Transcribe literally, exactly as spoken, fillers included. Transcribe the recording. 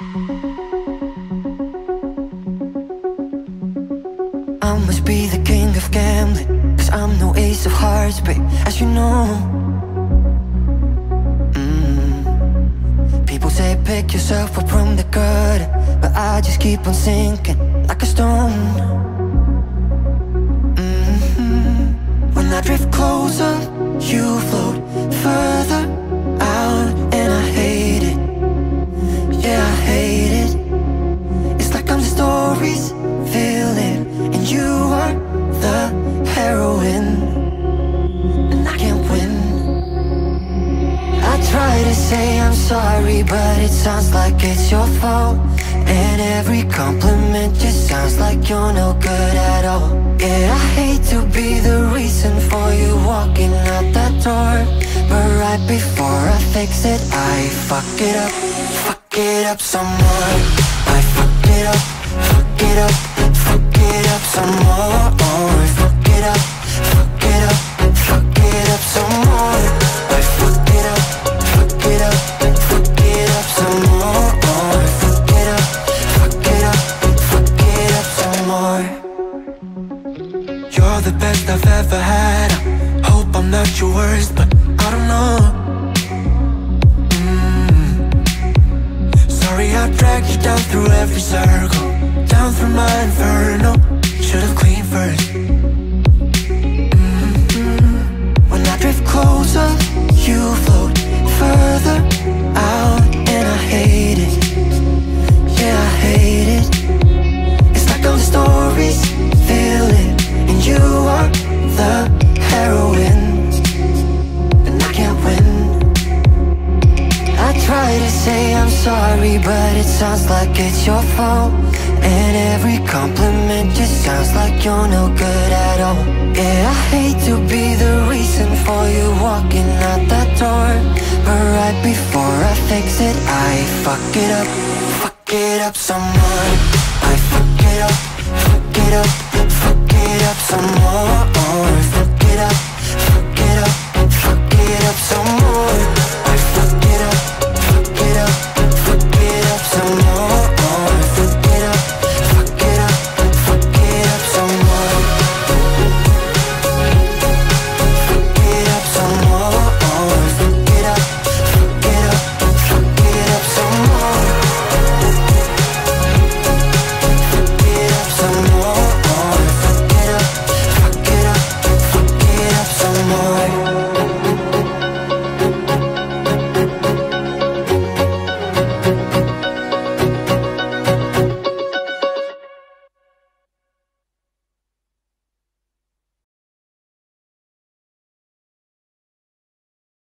I must be the king of gambling, cause I'm no ace of hearts, babe, as you know. mm. People say pick yourself up from the gutter, but I just keep on sinking like a stone. mm-hmm. When I drift closer, you float further out, and I hate it. Yeah, I hate it. It's like I'm the story's villain, and you are the heroine, and I can't win. I try to say I'm sorry, but it sounds like it's your fault, and every compliment just sounds like you're no good at all. Yeah, I hate to be the reason for you walking out that door, but right before I fix it, I fuck it up, fuck it up some more. I fuck it up, fuck it up, fuck it up some more. Fuck it up, fuck it up, fuck it up some more. I fuck it up, fuck it up, fuck it up some more. Fuck it up, fuck it up, fuck it up some more. You're the best I've ever had. I hope I'm not your worst, but I don't know. mm. Sorry I dragged you down through every circle, down through my inferno. Should've cleaned first. mm-hmm. When I drift closer, you float further out, and I hate it. Yeah, I hate it. It's like all the stories feel it, and you are the heroine, to say I'm sorry, but it sounds like it's your fault, and every compliment just sounds like you're no good at all. Yeah, I hate to be the reason for you walking out that door, but right before I fix it, I fuck it up, fuck it up some more. I fuck it up, fuck it up, fuck it up some more. Fuck it up, fuck it up, fuck it up some more.